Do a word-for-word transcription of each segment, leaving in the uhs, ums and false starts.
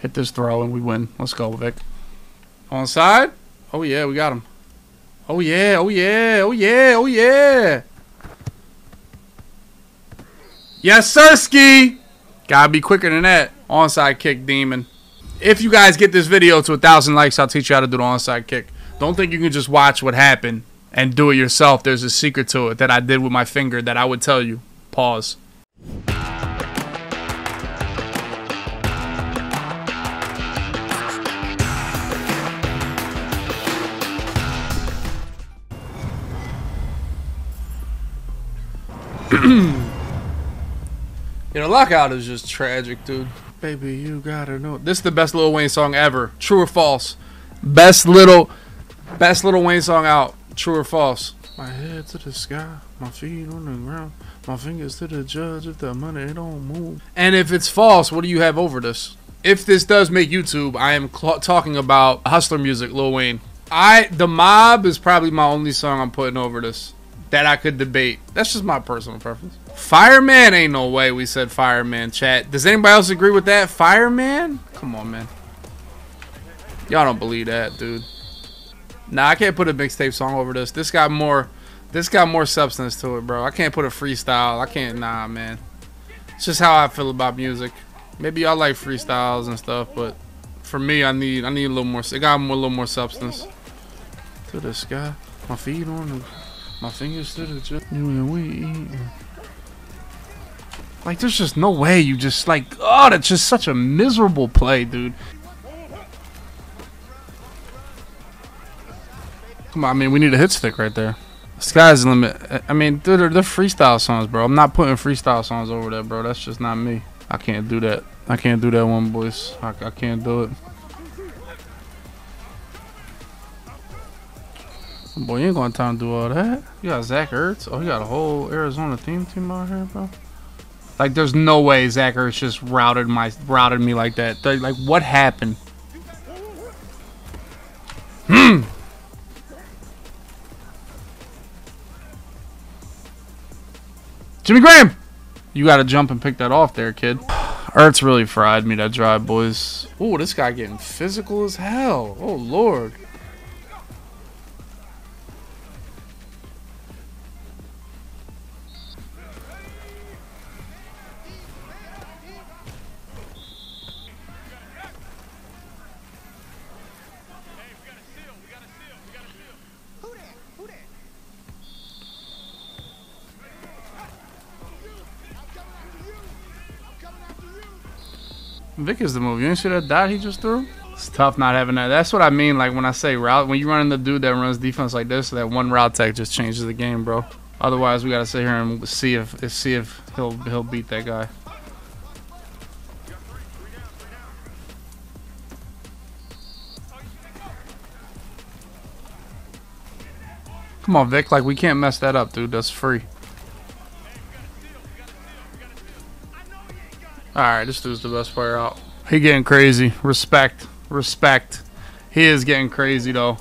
Hit this throw and we win. Let's go, Vic. Onside? Oh, yeah, we got him. Oh, yeah, oh, yeah, oh, yeah, oh, yeah. Yes, Sirski. Gotta be quicker than that. Onside kick, demon. If you guys get this video to a thousand likes, I'll teach you how to do the onside kick. Don't think you can just watch what happened and do it yourself. There's a secret to it that I did with my finger that I would tell you. Pause. You know, lockout is just tragic, dude. Baby, you gotta know. This is the best Lil Wayne song ever. True or false? Best little, best Lil Wayne song out. True or false? My head to the sky, my feet on the ground, my fingers to the judge. If the money don't move. And if it's false, what do you have over this? If this does make YouTube, I am talking about hustler music, Lil Wayne. I, The Mob is probably my only song I'm putting over this that I could debate. That's just my personal preference. Fireman? Ain't no way we said fireman, chat. Does anybody else agree with that? Fireman? Come on, man. Y'all don't believe that, dude. Nah, I can't put a mixtape song over this. This got more this got more substance to it, bro. I can't put a freestyle. I can't, nah, man. It's just how I feel about music. Maybe y'all like freestyles and stuff, but for me, I need I need a little more. It got a little more substance. To the sky. My feet on the... My fingers to the chest. Like, there's just no way you just, like, oh, that's just such a miserable play, dude. Come on, I mean, we need a hit stick right there. Sky's the limit. I mean, dude, they're, they're freestyle songs, bro. I'm not putting freestyle songs over there, bro. That's just not me. I can't do that. I can't do that one, boys. I, I can't do it. Boy, you ain't gonna have time to do all that. You got Zach Ertz. Oh, you got a whole Arizona theme team out here, bro. Like, there's no way Zach Ertz just routed my routed me like that. They, like, what happened? Hmm. Jimmy Graham. You gotta jump and pick that off there, kid. Ertz really fried me that drive, boys. Ooh, this guy getting physical as hell. Oh, Lord. Vic is the move. You didn't see that dot he just threw? It's tough not having that. That's what I mean, like, when I say route. When you run into the dude that runs defense like this, that one route tech just changes the game, bro. Otherwise, we got to sit here and see if see if he'll, he'll beat that guy. Come on, Vic. Like, we can't mess that up, dude. That's free. Alright, this dude's the best player out. He getting crazy. Respect. Respect. He is getting crazy, though.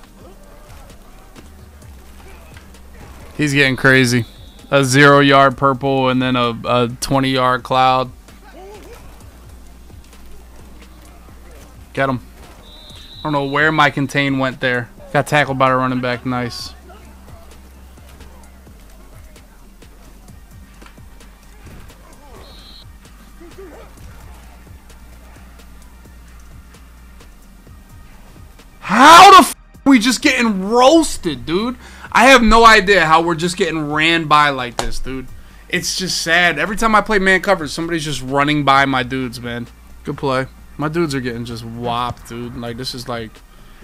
He's getting crazy. A zero-yard purple and then a twenty-yard cloud. Get him. I don't know where my contain went there. Got tackled by the running back. Nice. How the f are we just getting roasted, dude? I have no idea how we're just getting ran by like this, dude. It's just sad. Every time I play man coverage, somebody's just running by my dudes, man. Good play. My dudes are getting just whopped, dude. Like, this is like...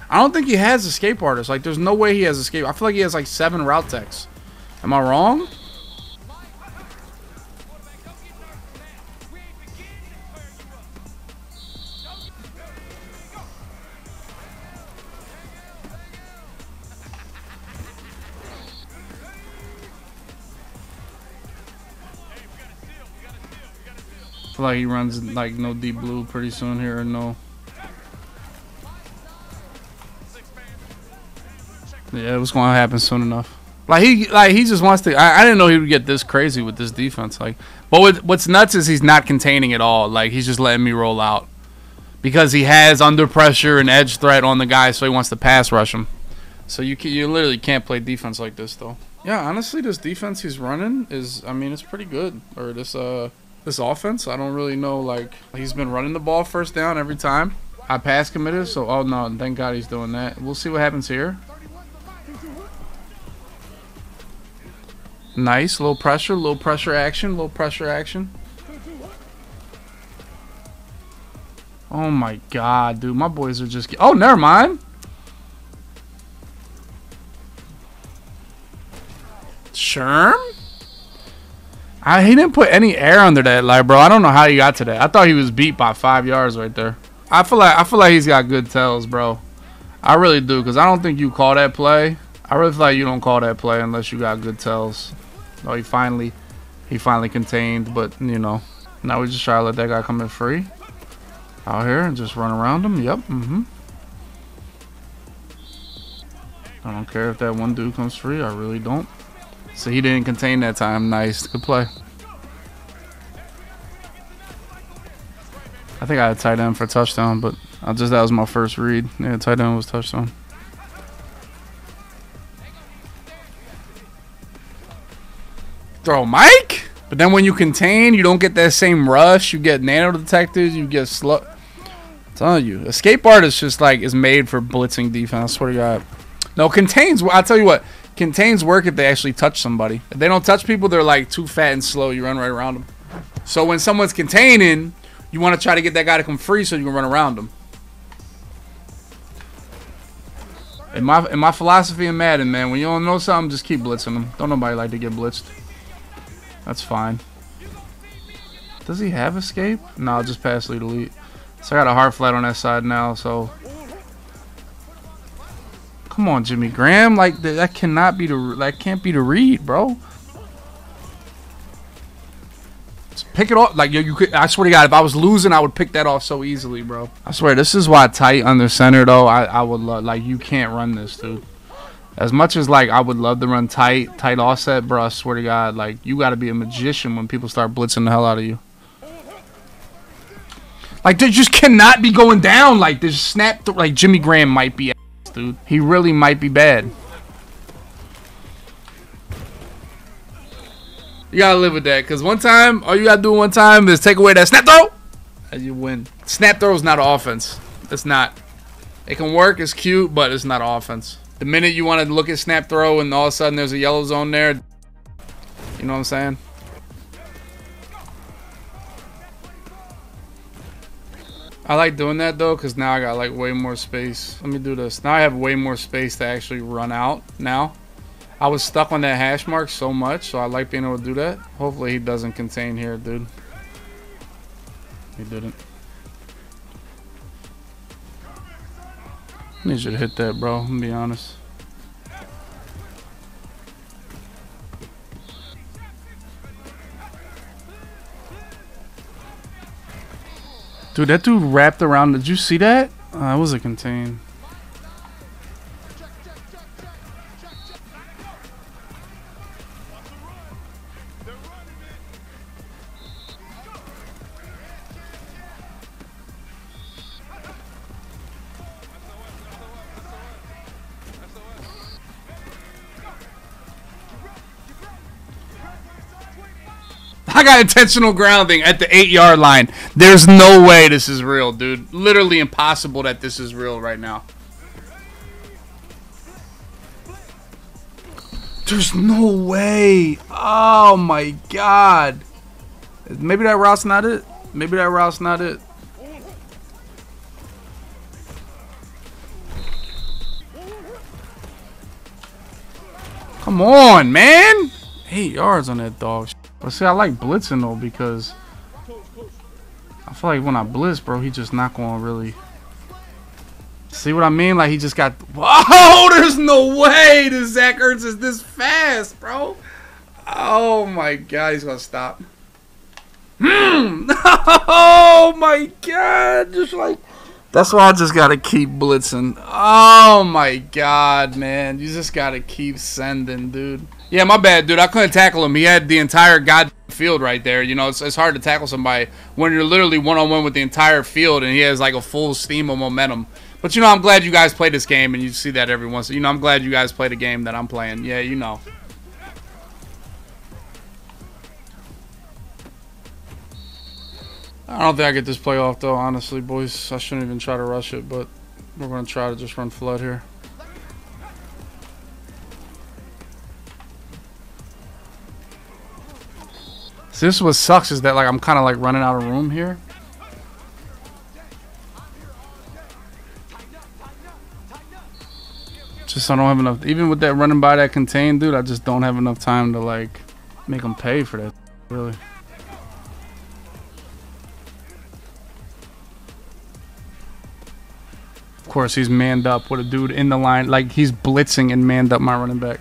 I don't think he has escape artists. Like, there's no way he has escape. I feel like he has, like, seven route techs. Am I wrong? I feel like he runs, like, no deep blue pretty soon here, or no. Yeah, it was going to happen soon enough. Like, he like he just wants to... I, I didn't know he would get this crazy with this defense. Like, But what, what's nuts is he's not containing at all. Like, he's just letting me roll out. because he has under pressure and edge threat on the guy, so he wants to pass rush him. So you can, you literally can't play defense like this, though. Yeah, honestly, this defense he's running is, I mean, it's pretty good. Or this uh this offense, I don't really know. Like, he's been running the ball first down every time. I pass committed, so oh no, thank God he's doing that. We'll see what happens here. Nice, low pressure, low pressure action, low pressure action. Oh my God, dude, my boys are just. Oh, never mind. Sherm? I, he didn't put any air under that, like, bro. I don't know how he got to that. I thought he was beat by five yards right there. I feel like I feel like he's got good tells, bro. I really do, because I don't think you call that play. I really feel like you don't call that play unless you got good tells. Oh, he finally, he finally contained, but you know, now we just try to let that guy come in free out here and just run around him. Yep. Mm-hmm. I don't care if that one dude comes free. I really don't. So he didn't contain that time. Nice. Good play. I think I had tight end for touchdown, but I just that was my first read. Yeah, tight end was touchdown. Throw Mike? But then when you contain, you don't get that same rush. You get nano detectors. You get slow. I'm telling you. Escape artist just like is made for blitzing defense. I swear to God. No, contains. I'll tell you what. Contains work if they actually touch somebody. If they don't touch people, they're like too fat and slow. You run right around them. So when someone's containing, you want to try to get that guy to come free so you can run around them. In my, in my philosophy in Madden, man, when you don't know something, just keep blitzing them. Don't nobody like to get blitzed. That's fine. Does he have escape? No, just pass lead elite. So I got a hard flat on that side now, so... Come on, Jimmy Graham. Like that cannot be the that can't be the read, bro. Just pick it off. Like yo, you could. I swear to God, if I was losing, I would pick that off so easily, bro. I swear, this is why tight under center though. I I would love like you can't run this, dude. As much as like I would love to run tight tight offset, bro. I swear to God, like you got to be a magician when people start blitzing the hell out of you. Like they just cannot be going down like this. Snap th like Jimmy Graham might be. Dude, he really might be bad. You gotta live with that, because one time, all you gotta do one time is take away that snap throw, and you win. Snap throw is not an offense. It's not. It can work, it's cute, but it's not an offense. The minute you want to look at snap throw and all of a sudden there's a yellow zone there, you know what I'm saying? I like doing that though, because now I got like way more space. Let me do this. Now I have way more space to actually run out now. I was stuck on that hash mark so much, so I like being able to do that. Hopefully he doesn't contain here, dude. He didn't. I need you to hit that, bro. I'm gonna be honest. Dude, that dude wrapped around. Did you see that? Uh, it was a contain. I got intentional grounding at the eight-yard line. There's no way this is real, dude. Literally impossible that this is real right now. There's no way. Oh, my God. Maybe that route's not it. Maybe that route's not it. Come on, man. Eight yards on that dog shit. But see, I like blitzing though, because I feel like when I blitz, bro, he just not going to really see what I mean. Like he just got. Whoa! There's no way this Zach Ertz is this fast, bro. Oh my God, he's gonna stop. Mm. Oh my God! Just like that's why I just gotta keep blitzing. Oh my God, man, you just gotta keep sending, dude. Yeah, my bad, dude. I couldn't tackle him. He had the entire goddamn field right there. You know, it's, it's hard to tackle somebody when you're literally one-on-one with the entire field and he has like a full steam of momentum. But, you know, I'm glad you guys play this game and you see that every once. You know, I'm glad you guys play the game that I'm playing. Yeah, you know. I don't think I get this play off, though, honestly, boys. I shouldn't even try to rush it, but we're going to try to just run flood here. So this is what sucks, is that, like, I'm kind of, like, running out of room here. Just I don't have enough. Even with that running by that contain, dude, I just don't have enough time to, like, make them pay for that, really. Course he's manned up with a dude in the line, like he's blitzing and manned up my running back.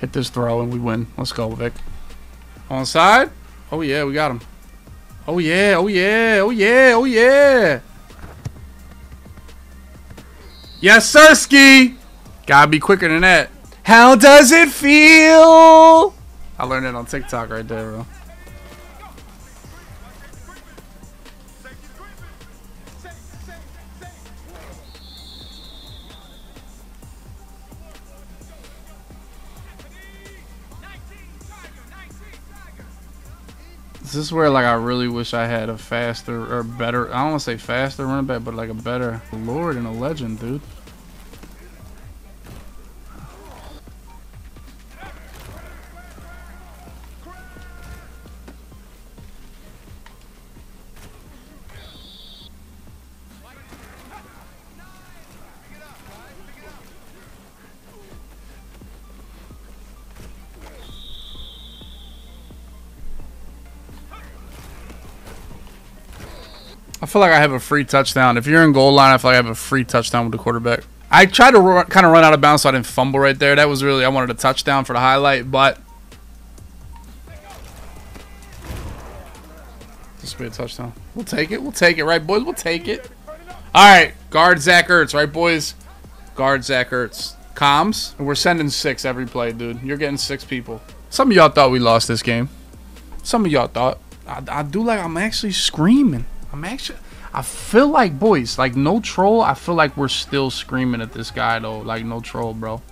Hit this throw and we win. Let's go, Vic. Onside. Oh yeah, we got him. Oh yeah, oh yeah, oh yeah, oh yeah. Yes, Sirski. Gotta be quicker than that. How does it feel? I learned it on TikTok right there, bro. This is where, like, I really wish I had a faster or better, I don't want to say faster running back, but like a better lord and a legend, dude. I feel like I have a free touchdown. If you're in goal line, I feel like I have a free touchdown with the quarterback. I tried to run, kind of run out of bounds so I didn't fumble right there. That was really, I wanted a touchdown for the highlight, but this will be a touchdown. We'll take it. We'll take it, right, boys? We'll take it. All right. Guard Zach Ertz, right, boys? Guard Zach Ertz. Comms. We're sending six every play, dude. You're getting six people. Some of y'all thought we lost this game. Some of y'all thought. I, I do like I'm actually screaming. I'm actually, I feel like, boys, like, no troll, I feel like we're still screaming at this guy, though. Like, no troll, bro.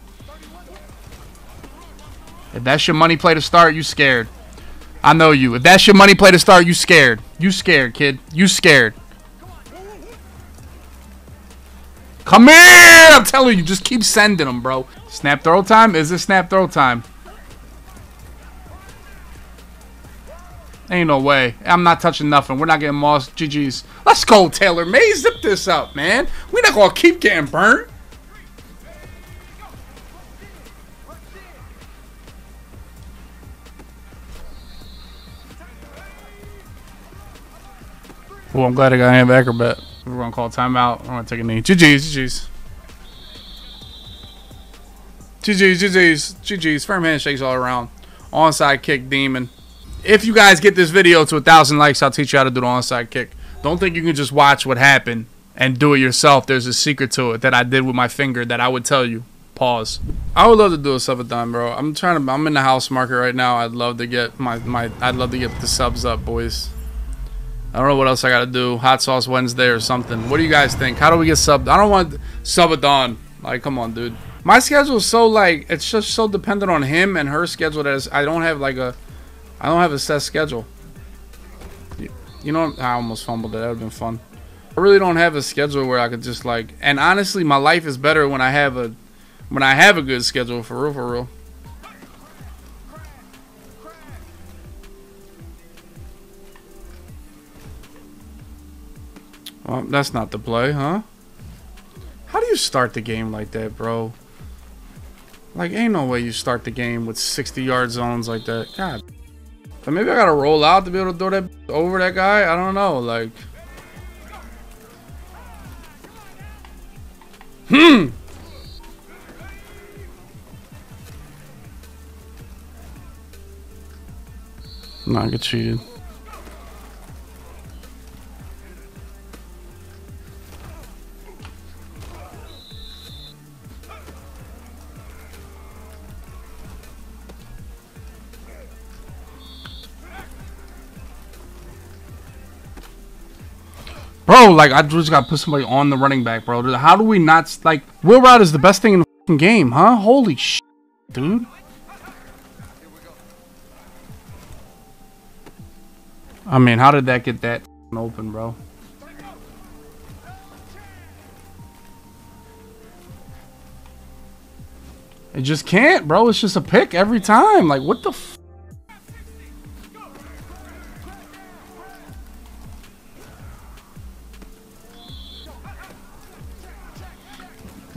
If that's your money play to start, you scared. I know you. If that's your money play to start, you scared. You scared, kid. You scared. Come here! I'm telling you, just keep sending them, bro. Snap throw time? Is it snap throw time? Ain't no way. I'm not touching nothing. We're not getting mossed. G G's. Let's go, Taylor May. Zip this up, man. We're not going to keep getting burnt. Well, I'm glad I got him acrobat. We're going to call timeout. I'm going to take a knee. G G's. G G's. G G's. G G's. G G's. Firm handshakes all around. Onside kick, demon. If you guys get this video to a thousand likes, I'll teach you how to do the onside kick. Don't think you can just watch what happened and do it yourself. There's a secret to it that I did with my finger that I would tell you. Pause. I would love to do a subathon, bro. I'm trying to. I'm in the house market right now. I'd love to get my my. I'd love to get the subs up, boys. I don't know what else I got to do. Hot sauce Wednesday or something. What do you guys think? How do we get subbed? I don't want subathon. Like, come on, dude. My schedule is so like it's just so dependent on him and her schedule that it's, I don't have like a. I don't have a set schedule. You know, I almost fumbled it. That would have been fun. I really don't have a schedule where I could just like. And honestly, my life is better when I have a, when I have a good schedule. For real, for real. Well, that's not the play, huh? How do you start the game like that, bro? Like, ain't no way you start the game with sixty yard zones like that. God. But maybe I gotta roll out to be able to throw that over that guy. I don't know. Like, hmm. Nah, I get cheated. Bro, like, I just got to put somebody on the running back, bro. How do we not, like, Will Route is the best thing in the game, huh? Holy shit, dude. I mean, how did that get that open, bro? It just can't, bro. It's just a pick every time. Like, what the f?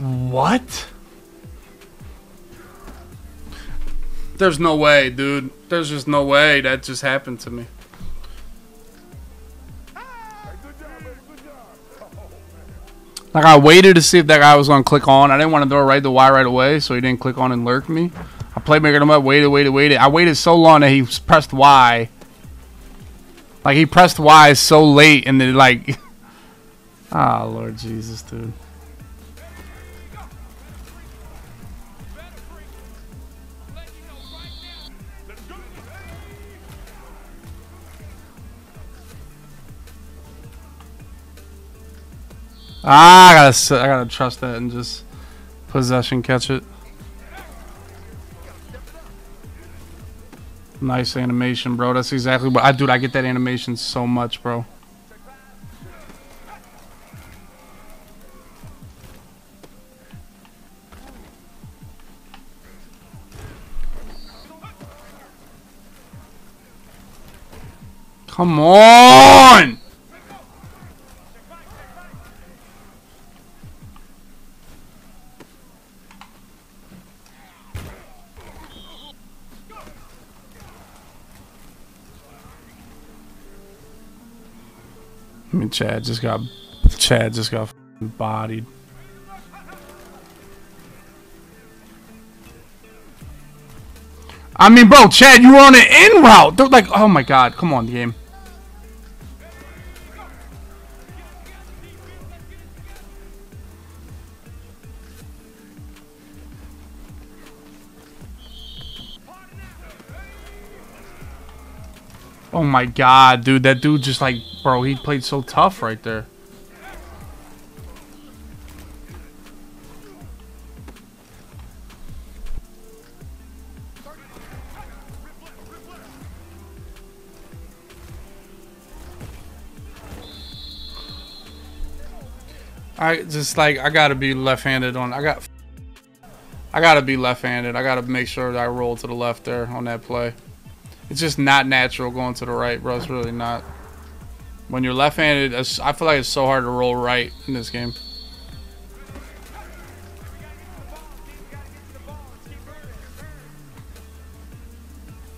What? There's no way, dude. There's just no way that just happened to me. Like, I waited to see if that guy was going to click on. I didn't want to throw it right to Y right away, so he didn't click on and lurk me. I playmakered him up, waited, waited, waited. I waited so long that he pressed Y. Like, he pressed Y so late, and then, like... Ah, oh, Lord Jesus, dude. Ah, I gotta, I gotta trust that and just possession catch it. Nice animation, bro. That's exactly what I, dude. I get that animation so much, bro. Come on. I mean, Chad just got, Chad just got bodied. I mean, bro, Chad, you were on an in route. They're like, oh my God, come on, game. Oh my God, dude, that dude just like, bro, he played so tough right there. I just like, I gotta be left-handed on, I got, I gotta be left-handed. I gotta make sure that I roll to the left there on that play. It's just not natural going to the right, bro. It's really not. When you're left-handed, I feel like it's so hard to roll right in this game.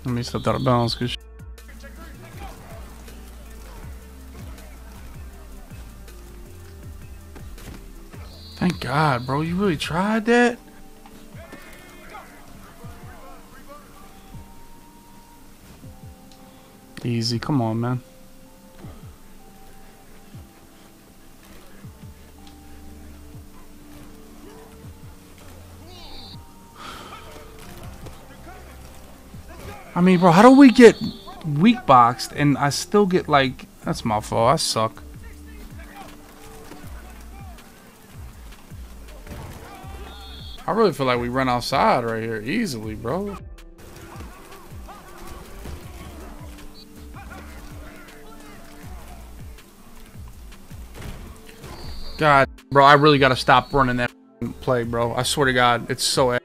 Let me step out of balance, good shit. Thank God, bro. You really tried that? Easy, come on, man. I mean, bro, how do we get weak boxed and I still get like, that's my fault, I suck. I really feel like we run outside right here easily, bro. God, bro, I really gotta stop running that play, bro. I swear to God, it's so ass.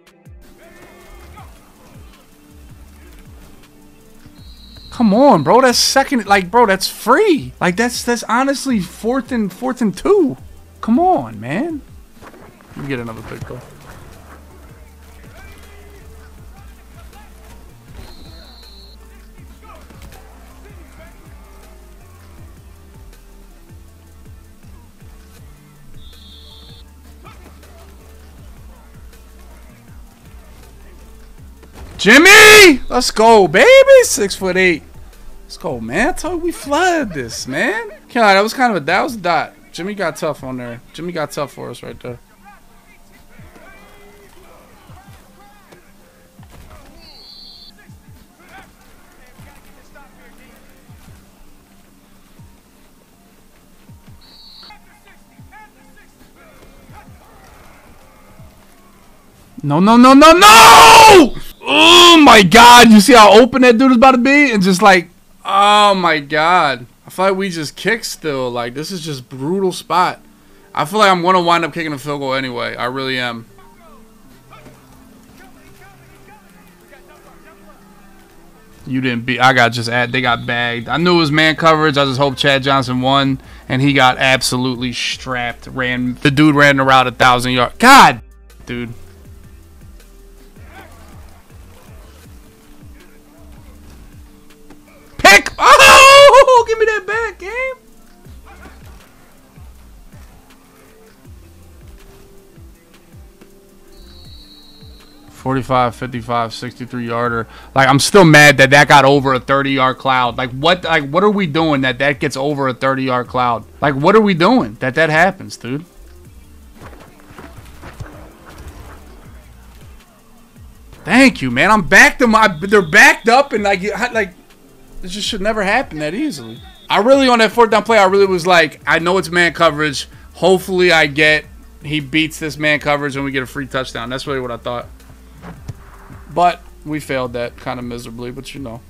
Come on, bro, that's second, like, bro, that's free. Like, that's that's honestly fourth and fourth and two. Come on, man. Let me get another pick, though. Jimmy! Let's go, baby! Six foot eight. Let's go, man. I told you we flooded this, man. God, that was kind of a that was a dot. Jimmy got tough on there. Jimmy got tough for us right there. No, no, no, no, no! Oh my God, you see how open that dude is about to be? And just like, oh my God. I feel like we just kick still. Like, this is just brutal spot. I feel like I'm going to wind up kicking a field goal anyway. I really am. You didn't beat. I got just at. They got bagged. I knew it was man coverage. I just hope Chad Johnson won. And he got absolutely strapped. Ran. The dude ran the route a thousand yards. God, dude. Pick. Oh! Give me that back, game. forty-five, fifty-five, sixty-three yarder. Like, I'm still mad that that got over a thirty yard cloud. Like, what Like, what are we doing that that gets over a thirty yard cloud? Like, what are we doing that that happens, dude? Thank you, man. I'm backed them. They're backed up and, like, like, it just should never happen that easily. I really, on that fourth down play, I really was like, I know it's man coverage. Hopefully I get, he beats this man coverage and we get a free touchdown. That's really what I thought. But we failed that kind of miserably, but you know.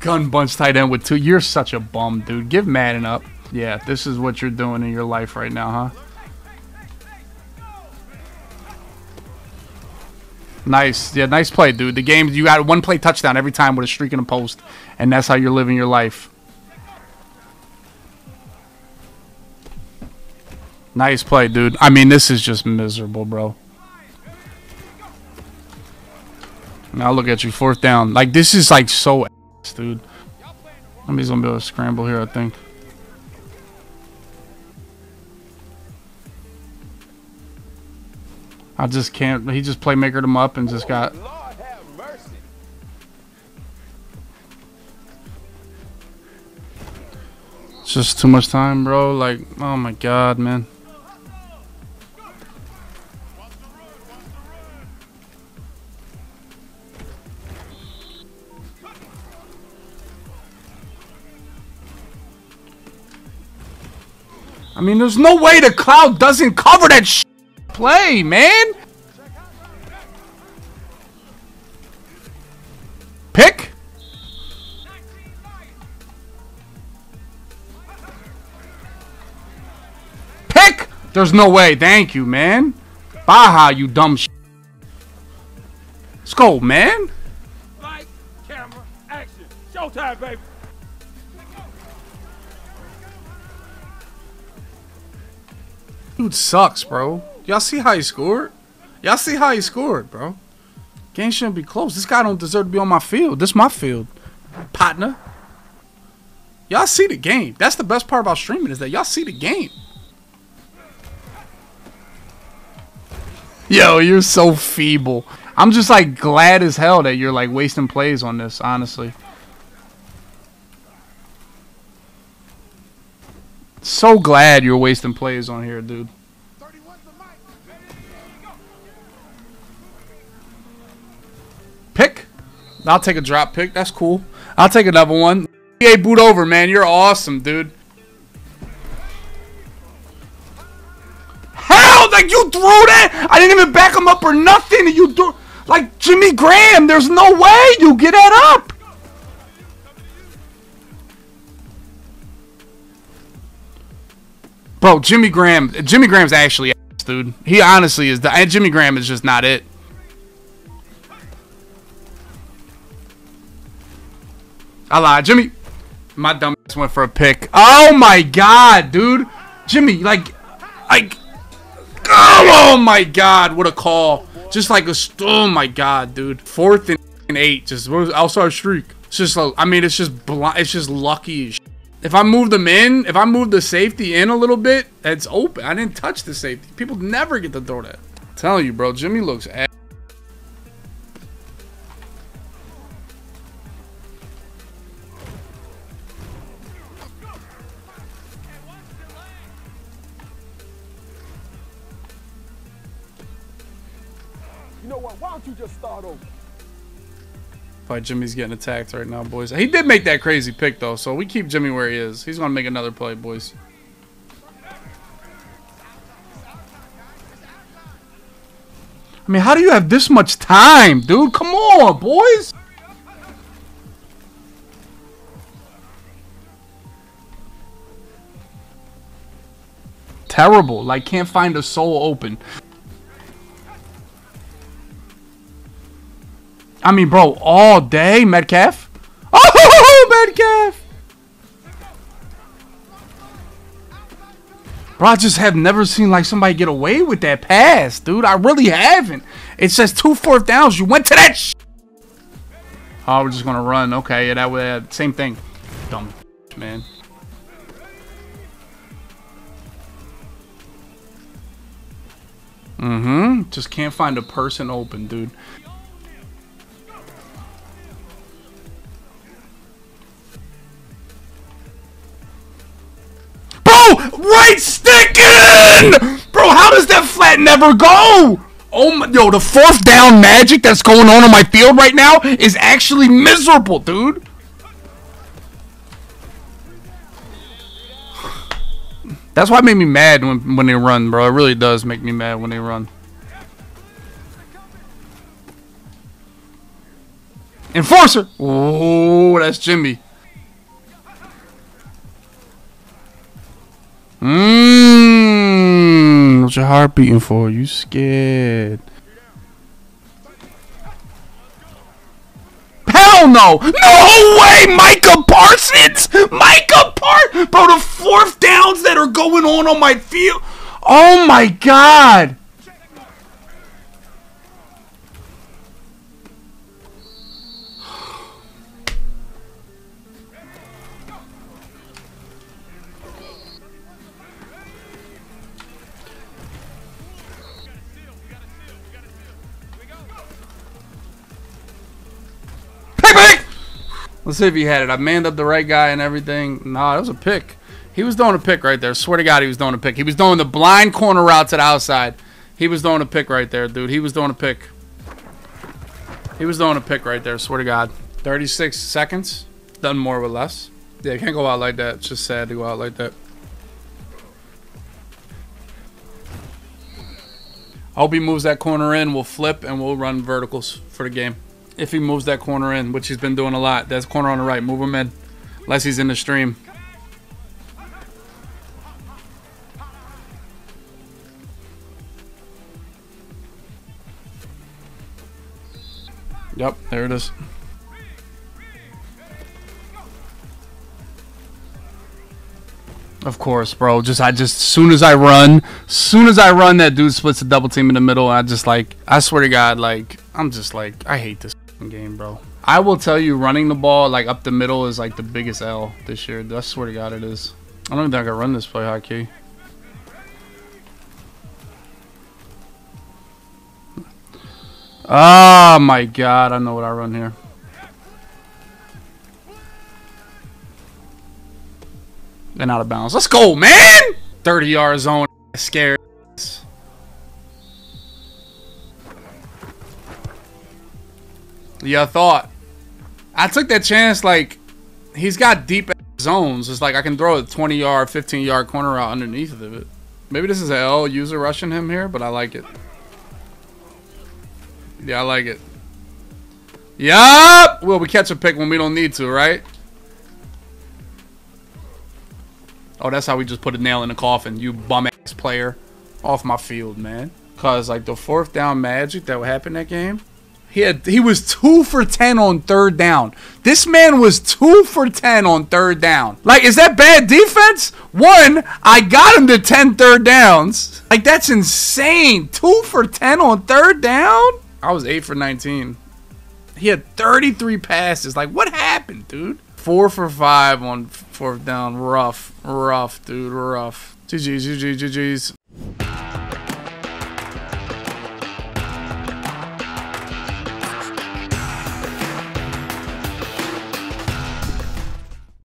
Gun bunch tight end with two. You're such a bum, dude. Give Madden up. Yeah, this is what you're doing in your life right now, huh? Nice. Yeah, nice play, dude. The game, you got one play touchdown every time with a streak and a post, and that's how you're living your life. Nice play, dude. I mean, this is just miserable, bro. Now look at you, fourth down. Like, this is, like, so ass, dude. I'm just going to be able to scramble here, I think. I just can't. He just playmakered him up and just got. Lord have mercy. It's just too much time, bro. Like, oh my God, man. I mean, there's no way the cloud doesn't cover that shit. Play, man. Pick. Pick. There's no way. Thank you, man. Baja, you dumb sh. Let's go, man. Light, camera, action. Showtime, baby. Dude sucks, bro. Y'all see how he scored? Y'all see how he scored, bro? Game shouldn't be close. This guy don't deserve to be on my field. This is my field, partner. Y'all see the game. That's the best part about streaming is that y'all see the game. Yo, you're so feeble. I'm just, like, glad as hell that you're, like, wasting plays on this, honestly. So glad you're wasting plays on here, dude. Pick. I'll take a drop pick. That's cool. I'll take another one. N B A boot over, man. You're awesome, dude. Hell, like, you threw that? I didn't even back him up or nothing. And you threw, like, Jimmy Graham. There's no way you get that up. Bro, Jimmy Graham. Jimmy Graham's actually ass, dude. He honestly is. The, Jimmy Graham is just not it. I lied, Jimmy. My dumb ass went for a pick. Oh my God, dude. Jimmy, like, like, oh, oh my God, what a call. Just like a, oh my God, dude. Fourth and eight, just outside streak. It's just like, I mean, it's just blind. It's just lucky as shit. If I move them in, if I move the safety in a little bit, it's open. I didn't touch the safety. People never get to throw that. I'm telling you, bro, Jimmy looks ass. You know what? Why don't you just start over? Probably Jimmy's getting attacked right now, boys. He did make that crazy pick, though, so we keep Jimmy where he is. He's going to make another play, boys. I mean, how do you have this much time, dude? Come on, boys. Terrible. Like, can't find a soul open. I mean, bro, all day, Metcalf. Oh, Metcalf. Bro, I just have never seen, like, somebody get away with that pass, dude. I really haven't. It says two fourth downs. You went to that sh Oh, we're just going to run. Okay, yeah, that way, uh, same thing. Dumb man. Mm-hmm. Just can't find a person open, dude. Right sticking, bro. How does that flat never go? Oh my, yo, the fourth down magic that's going on on my field right now is actually miserable, dude. That's why it made me mad when when they run, bro. It really does make me mad when they run. Enforcer. Oh, that's Jimmy. Mmm, what's your heart beating for? You scared? Hell no! No way! Micah Parsons! Micah Parsons! Bro, the fourth downs that are going on on my field. Oh my god! Let's see if he had it. I manned up the right guy and everything. Nah, that was a pick. He was doing a pick right there. Swear to God, he was doing a pick. He was doing the blind corner route to the outside. He was doing a pick right there, dude. He was doing a pick. He was doing a pick right there. Swear to God. thirty-six seconds. Done more with less. Yeah, can't go out like that. It's just sad to go out like that. I hope he moves that corner in. We'll flip and we'll run verticals for the game. If he moves that corner in, which he's been doing a lot. That's corner on the right. Move him in. Unless he's in the stream. Yep, there it is. Of course, bro. Just I just soon as I run, soon as I run, that dude splits the double team in the middle. I just like I swear to God, like I'm just like I hate this game, bro. I will tell you, running the ball like up the middle is like the biggest L this year. I swear to God, it is. I don't even think I can run this play high key. Oh my God, I know what I run here. And out of bounds. Let's go, man! thirty yard zone. Scared. Yeah, I thought. I took that chance, like, he's got deep zones. It's like I can throw a twenty yard, fifteen yard corner out underneath of it. Maybe this is an L user rushing him here, but I like it. Yeah, I like it. Yup! Well, we catch a pick when we don't need to, right? Oh, that's how we just put a nail in the coffin, you bum-ass player. Off my field, man. Because, like, the fourth down magic that happened that game, he had he was two for ten on third down. This man was two for ten on third down. Like, is that bad defense? One, I got him to ten third downs. Like, that's insane. two for ten on third down? I was eight for nineteen. He had thirty-three passes. Like, what happened, dude? Four for five on fourth down. Rough. Rough, dude. Rough. G G's, G G's, G G's.